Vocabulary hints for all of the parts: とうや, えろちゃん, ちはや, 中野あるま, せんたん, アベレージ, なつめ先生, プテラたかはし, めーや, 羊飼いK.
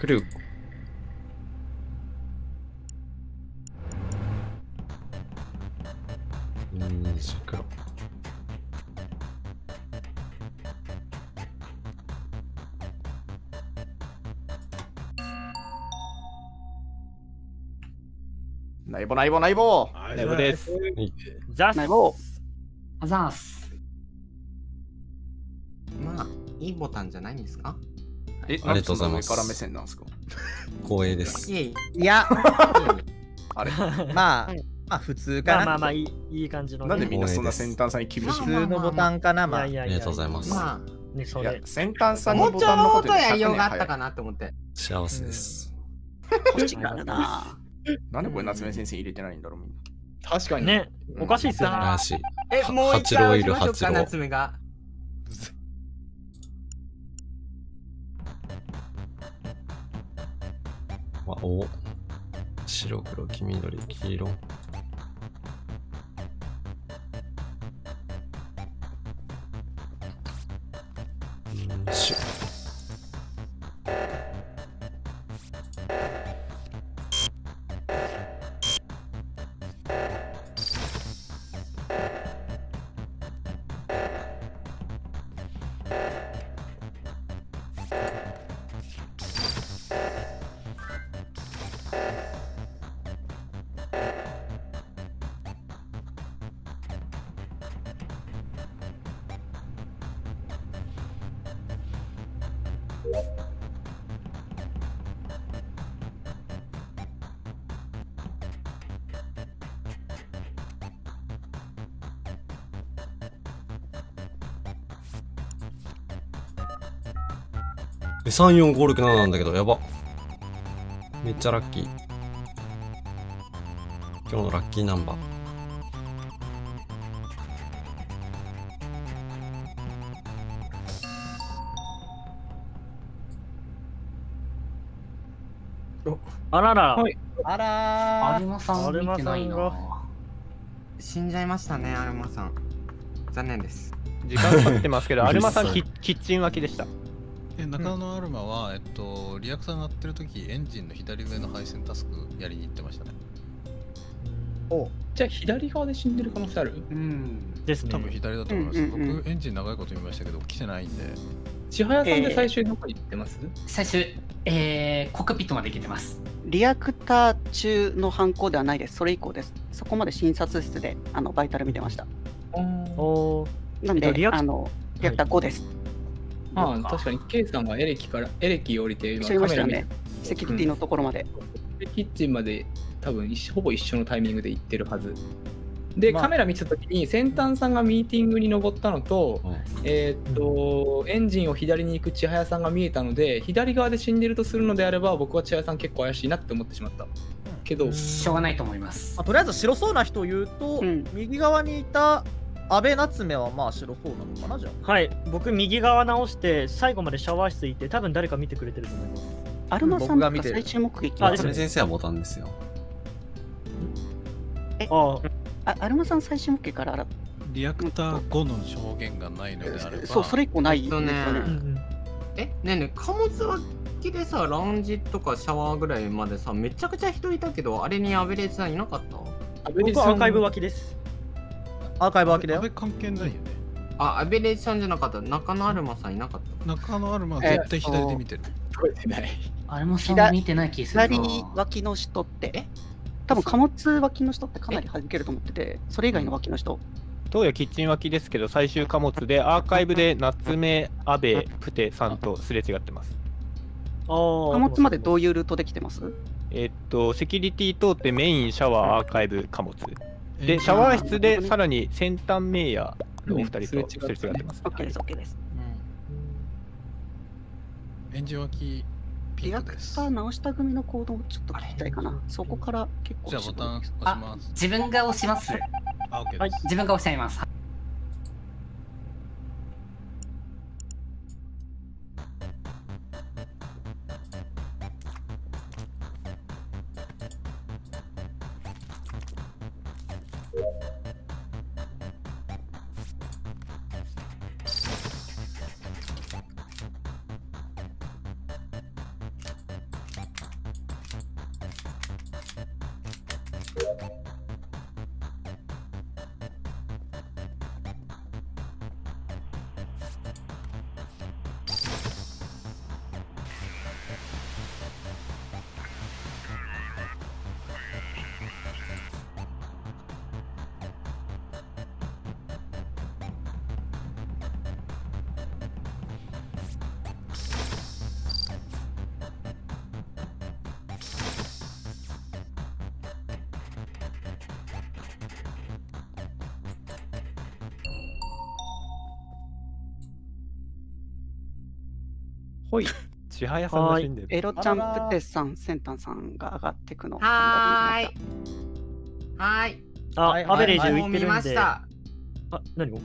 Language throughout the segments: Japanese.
그리고 잠깐 나이보です ザス ナイボ ザス まあ、いいボタンじゃないんですか？え、ありがとうございます。上から目線なんですか？光栄です。いや、あれ、まあ普通かな。まあいい感じの。なんでみんなそんな先端さんに厳しい？普通のボタンかな。まあありがとうございます。まあね、それ先端さんのボタンのことやりようがあったかなと思って。幸せです。こっちからだ。なんでこれ夏目先生入れてないんだろうみんな。確かにね。おかしいっすよね。え、もう一回いる八郎。夏目が。青、白、黒、黄緑、黄色。34567なんだけど、やば。めっちゃラッキー。今日のラッキーナンバー。あらら、はい、あらー、アルマさん、アルマさんが死んじゃいましたね。アルマさん残念です。時間経ってますけどアルマさんキッチン脇でした。中野アルマは、リアクター鳴ってる時エンジンの左上の配線タスクやりに行ってましたね。お、じゃあ左側で死んでる可能性ある？うんですね、多分左だと思います。僕エンジン長いこと見ましたけど来てないんで。千早さんで最終どこに行ってます？最終コックピットまで行けてます。リアクター中の犯行ではないです。それ以降です。そこまで診察室でバイタル見てました。なんでリアクター5です。ああ、確かに K さんがエレキ降りて今カメラ見てセキュリティのところまで、キッチンまで多分ほぼ一緒のタイミングで行ってるはずで、カメラ見てた時に先端さんがミーティングに登ったのと、エンジンを左に行く千早さんが見えたので、左側で死んでるとするのであれば僕は千早さん結構怪しいなって思ってしまったけど、しょうがないと思います。とりあえず白そうな人を言うと、右側にいた安倍夏目はまあ白そうなのかな。じゃあはい、僕右側直して最後までシャワー室行って、多分誰か見てくれてると思います。アルマさんが最終目撃、夏目先生はボタンですよ。え、アルマさん最終目撃からリアクター5の証言がないのであれば、そうそれ以降ないよね。え、ねえねえ、貨物脇でさ、ラウンジとかシャワーぐらいまでさめちゃくちゃ人いたけど、あれにアベレージさんいなかった？僕はアーカイブ脇です。アーカイブ脇だよ。関係ないよね。あ、アベレージさんじゃなかった。中野アルマさんいなかった。中野アルマは絶対左で見てる。アルマさんは見てない気する。左脇の人って多分貨物脇の人ってかなり弾けると思ってて、それ以外の脇の人東洋キッチン脇ですけど、最終貨物でアーカイブで夏目、阿部、プテさんとすれ違ってます。貨物までどういうルートで来てます？セキュリティ通ってメイン、シャワー、アーカイブ、貨物で、シャワー室でさらに先端メイヤーのお二人とすれ違ってます。OK です、OK です。エンジン脇リアクター直した組の行動をちょっと聞きたいかな。そこから結構。じゃあボタン押します。自分が押します。はい、自分が押しちゃいます。ほい。ちはやさんが死んでる。エロチャンプテスさん、センタンさんが上がってくの。はい。はい。あ、アベレージ浮いてるんで。あ、何を？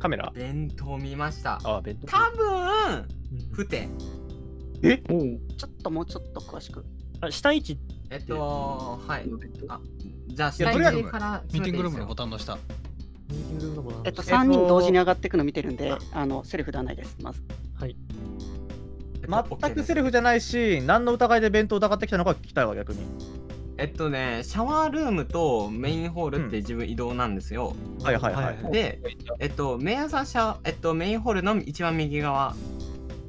カメラ？弁当見ました。あ、弁当。多分不定。え？おう。ちょっともうちょっと詳しく。あ、下位置。はい。あ、じゃあ下位置からミーティングルームのボタンの下。3人同時に上がっていくの見てるんで、セルフではないです、まず。はい。全くセルフじゃないし、何の疑いで弁当を疑ってきたのか聞きたいわ、逆に。シャワールームとメインホールって自分移動なんですよ。はいはいはい。で、メインホールの一番右側、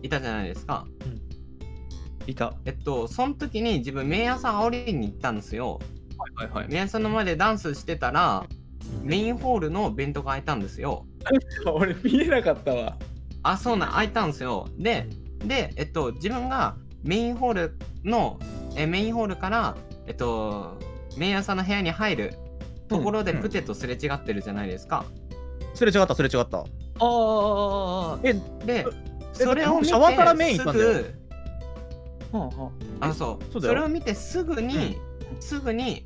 いたじゃないですか。いた。その時に自分、メインさん煽りに行ったんですよ。はいはいはい。メインさんの前でダンスしてたら、メインホールの弁当が開いたんですよ。俺見えなかったわ。あ、そうなん、開いたんですよ。で、自分がメインホールから、メイヤーさんの部屋に入るところでプテとすれ違ってるじゃないですか。すれ違った、すれ違った。ああ。で、それを見て、シャワーからメイン行ったんだよ。あ、そう。それを見てすぐに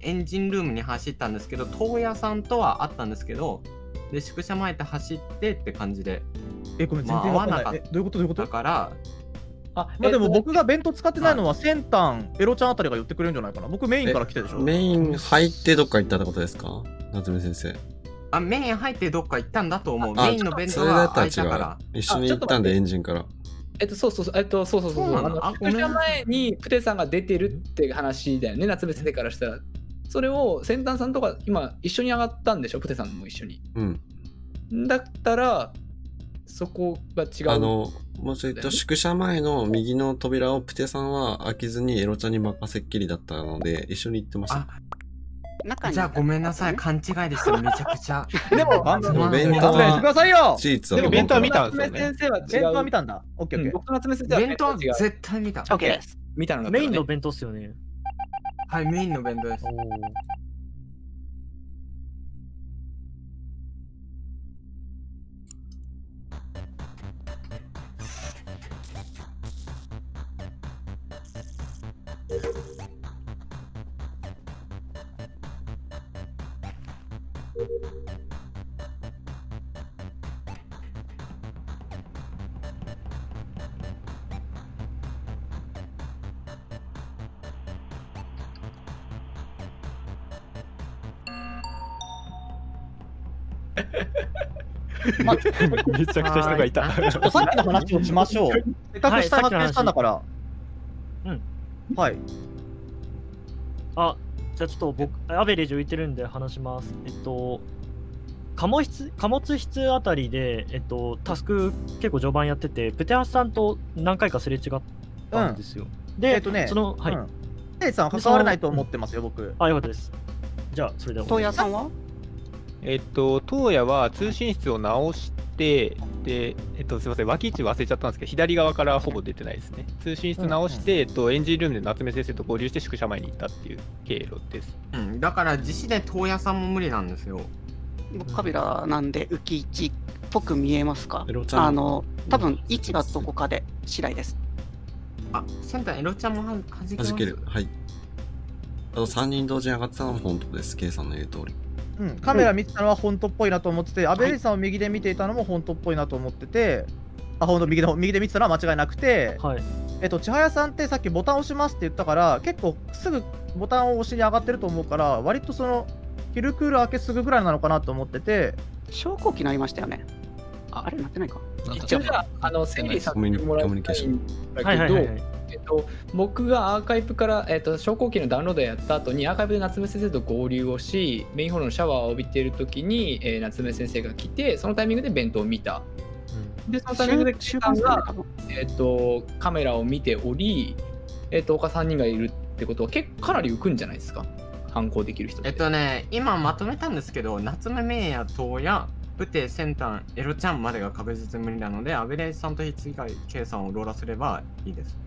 エンジンルームに走ったんですけど、東屋さんとはあったんですけど、で宿舎前で走ってって感じで。ごめん、全然わからない。どういうことどういうことだから。あ、まあでも僕が弁当使ってないのは先端エロちゃんあたりが寄ってくれるんじゃないかな。僕メインから来てでしょ。メイン入ってどっか行ったってことですか、夏目先生。あ、メイン入ってどっか行ったんだと思う。メインの弁当が開いたから。一緒に行ったんでエンジンから。そうそう。宿舎前にプテさんが出てるって話だよね、夏目先生からしたら。それを先端さんとか今一緒に上がったんでしょ、プテさんも一緒に。うん。だったら。そこが違う。もうちょっと宿舎前の右の扉をプテさんは開けずにエロちゃんに任せっきりだったので一緒に行ってました。じゃあごめんなさい、勘違いでしためちゃくちゃ。でも弁当はシーツは弁当は見たんですよね。弁当は見たんだ。オッケーオッケー。僕の夏目先生は弁当は絶対見た。オッケーです。見たのがメインの弁当っすよね。はい、メインの弁当です。めちゃくちゃ人がいた。ちょっとさっきの話をしましょう。せっかく下発見したんだから。うん。はい。あ、じゃあちょっと僕、アベレージ浮いてるんで話します。貨物室あたりで、タスク結構序盤やってて、プテハスさんと何回かすれ違ったんですよ。で、その、はい。プテさんは関われないと思ってますよ、僕。あ、よかったです。じゃあ、それでは。東屋さんは？東屋は通信室を直して、で、すみません、脇位置忘れちゃったんですけど、左側からほぼ出てないですね。通信室直して、エンジンルームで夏目先生と合流して宿舎前に行ったっていう経路です。うん、だから実施で東屋さんも無理なんですよ。カビラなんで浮き位置っぽく見えますか？多分位置がどこかで次第です。あ、センターエロちゃんも弾ける。はい。3人同時に上がってたのも本当です。K さんの言う通り。うん、カメラ見てたのは本当っぽいなと思ってて、アベレージさんを右で見ていたのも本当っぽいなと思ってて、はい、あ、ほんと右で見てたのは間違いなくて、はい、千早さんってさっきボタン押しますって言ったから、結構すぐボタンを押しに上がってると思うから、割とその、キルクール明けすぐぐらいなのかなと思ってて、昇降機なりましたよね。あれ、なってないか。一応じゃあ、整理させてもらいたいんだけど、僕がアーカイブから、昇降機のダウンロードをやった後にアーカイブで夏目先生と合流をし、メインホールのシャワーを浴びている時に、夏目先生が来て、そのタイミングで弁当を見た、でそのタイミングで岸さんが、カメラを見ており、他3人がいるってことはかなり浮くんじゃないですか、反抗できる人って。今まとめたんですけど、夏目メイヤ東やプテ先端エロちゃんまでが確実無理なので、アベレージさんと筆記会計算をローラすればいいです。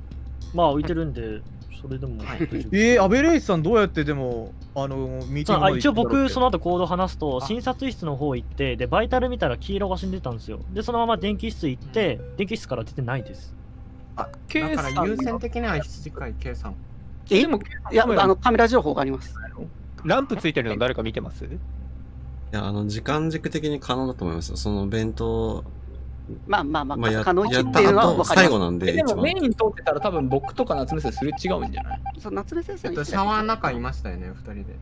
まあ浮いてるんで、それでも。アベレージさんどうやってでも、ミーティングで。一応僕、その後行動話すと、診察室の方行って、で、バイタル見たら黄色が死んでたんですよ。で、そのまま電気室行って、電気室から出てないです。だから優先的には7時回計算。でもいやカメラ情報があります。ランプついてるの誰か見てます？いや時間軸的に可能だと思いますよ。その弁当可能っていうのは最後なんで。でもメイン通ってたら多分僕とか夏目先生すれ違うんじゃない？そう夏目先生。シャワーの中いましたよね二人で。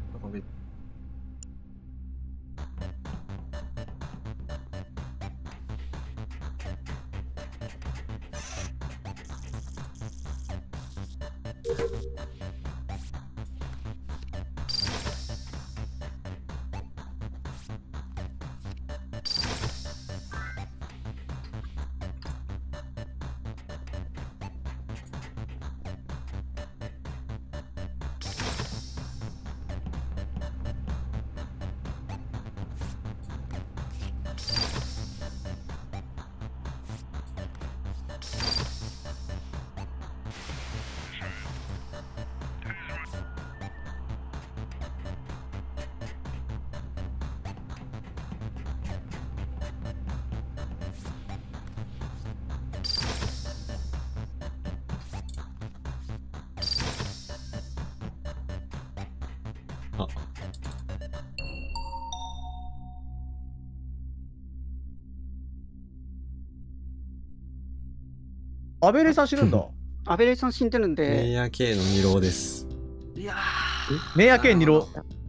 アベレさん死ぬんだ。アベレさん死んでるんで。メイヤー K の二郎です。いやー。メイヤー K 二郎。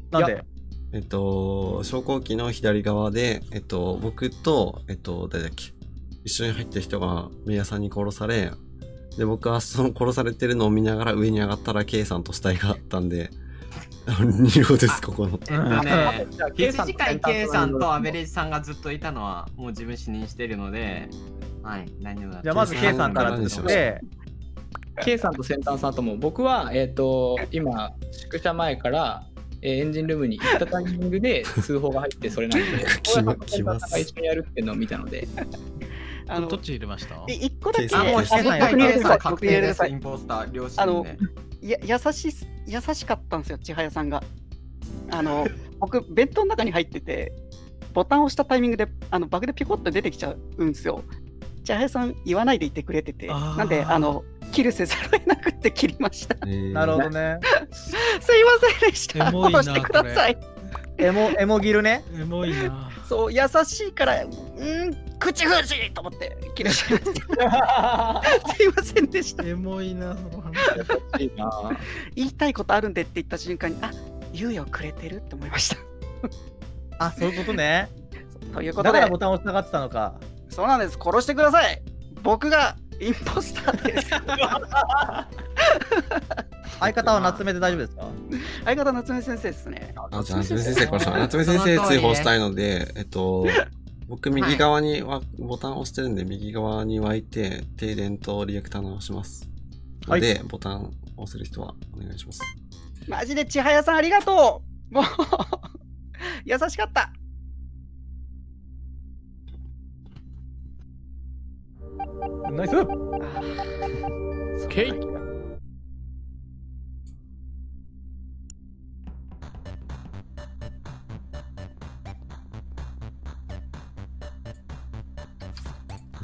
なんで？昇降機の左側で、僕と、誰だっけ。一緒に入った人がメイヤーさんに殺され、で、僕はその殺されてるのを見ながら上に上がったら K さんと死体があったんで、二郎です、ここの。7時間 K さんとアベレさんがずっといたのは、もう自分死認しているので、はい、じゃあまず K さんからで K さんと先端さんとも僕は、今宿舎前から、エンジンルームに行ったタイミングで通報が入ってそれなんで先端さんが一緒にやるっていうのを見たのでどっち入れました？1個だけ僕入れるさインポスター両親で優しかったんですよ千早さんが僕ベッドの中に入っててボタンを押したタイミングでバグでピコッと出てきちゃうんですよ。じゃあ林さん言わないでいてくれててなんでキルせざるを得なくって切りました。なるほどね。すいませんでした。戻してください。エモギルね。エモいな。そう優しいから口封じと思って切れちゃいました。すいませんでした。エモいな。言いたいことあるんでって言った瞬間に猶予くれてるって思いました。そういうことね。ということでだからボタンを押しながってたのか。そうなんです。殺してください。僕がインポスターです。相方は夏目で大丈夫ですか？相方は夏目先生ですね。夏目先生殺した。夏目先生追放したいので、僕右側にボタンを押してるんで右側に湧いて停電とリアクター直します。はい、でボタンを押せる人はお願いします。マジで千早さんありがとう。もう優しかった。ナイス。OK。開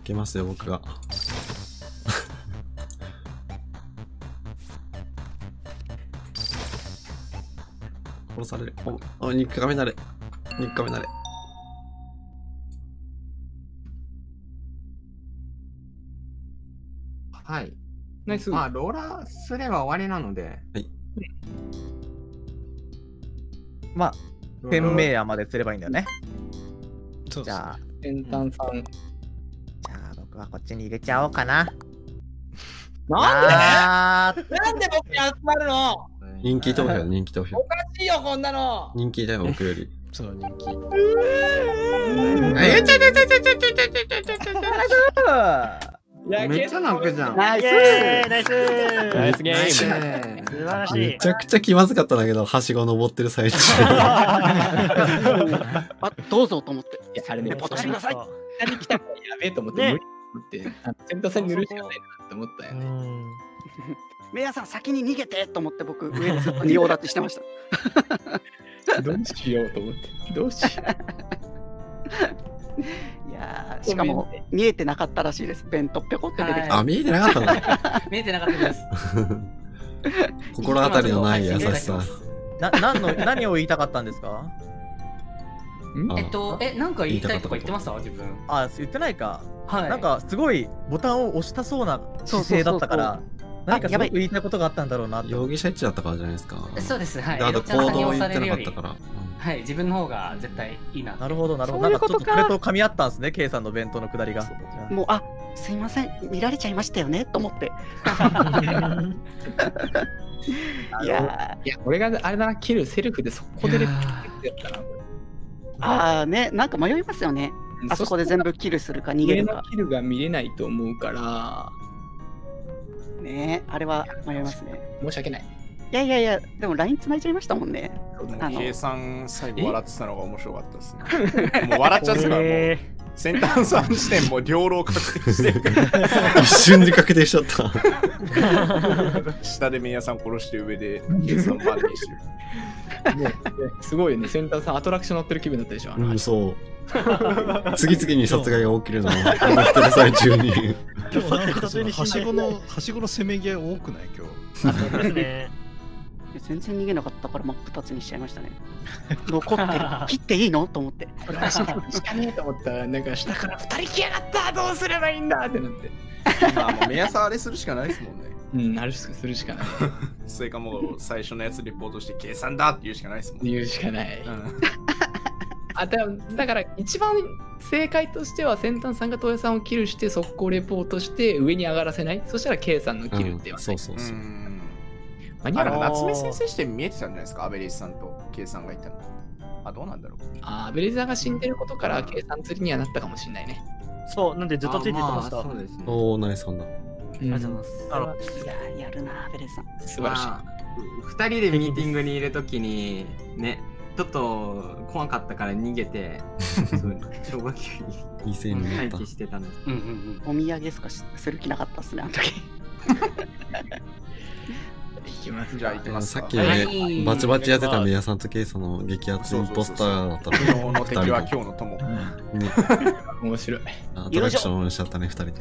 けますよ僕が。殺される。お肉亀なれ。肉亀なれ。はい。まあ、ローラーすれば終わりなので。はい。まあ、天命屋まですればいいんだよね。じゃあ、先端さん。じゃあ、僕はこっちに入れちゃおうかな。なんでなんで僕に集まるの？人気投票、人気投票。おかしいよ、こんなの。人気だよ、僕より。そう、人気。めっちゃ泣くじゃん。ナイスナイスナイスゲーム。素晴らしい。めちゃくちゃ気まずかったんだけど、はしご登ってる最中。どうぞと思って。いや、あれね、ポトしてください。何来たかやべえと思って、無理って、先頭さんに許しかないなって思ったよね。メイヤーさん、先に逃げてと思って、僕、上にずっと仁王立ちしてました。どうしようと思って。どうしよう。いやがしかも見えてなかったらしいです。ベントぴょこって出てきた。あ、見えてなかったんだ。見えてなかったです。心当たりのない優しさ。何を言いたかったんですか？なんか言いたいとか言ってました？自分。あ、言ってないか。なんかすごいボタンを押したそうな姿勢だったから。何かすごく言いたいことがあったんだろうな。容疑者一致だったからじゃないですか。そうです。はい。あと行動を言ってなかったから。はい、自分の方が絶対いいな。なるほど、なるほど。なんかちょっとこれと噛み合ったんですね、K さんの弁当のくだりが。もう、あ、すいません、見られちゃいましたよねと思って。いや、俺があれだな、キルセルフで速攻で出てきたな。ああね、なんか迷いますよね。あそこで全部キルするか逃げるか。キルが見れないと思うから。ね、あれは迷いますね。申し訳ない。いや、でも LINE 繋いちゃいましたもんね。計算最後笑ってたのが面白かったですね。もう笑っちゃってたから、もう先端3地点も両老確定してるから。一瞬で確定しちゃった。下でメイヤさん殺して上で計算をバレにしてる。すごいね、先端さんアトラクション乗ってる気分だったでしょ。うん、そう。次々に殺害が起きるのを乗ってる最中に。今日なんかはしごのせめぎ合い多くない今日。そうですね。全然逃げなかったから真っ二つにしちゃいましたね。残ってる切っていいのと思って。確かにと思ったらなんか下から二人来やがったどうすればいいんだってなって。まあもう目安あれするしかないですもんね。うん、あれするしかない。それかもう最初のやつリポートして計算だって言うしかないですもんね。言うしかない。あ、だから一番正解としては先端さんがトヤさんをキルして速攻レポートして上に上がらせない。そしたら K さんのキルって言わない。そう。夏目先生して見えてたんじゃないですか、アベレージさんと K さんがいたの。あ、どうなんだろう。あ、アベレージさんが死んでることから K さん釣りにはなったかもしれないね。そう、なんでずっとついてってました。まあ、そうですね。おお、ナイスさんだ。ありがとうございます。いやー、やるな、アベレージさん。素晴らしい。2人でミーティングにいるときに、ね、ちょっと怖かったから逃げて、小学級に待機してたの。お土産すかする気なかったっすね、あの時。じゃあ行きますか。さっきバチバチやってたメイヤさんとケイさんの激アツインポスターだったので、今日の敵は今日の友。面白い。アトラクションしちゃったね、2人で。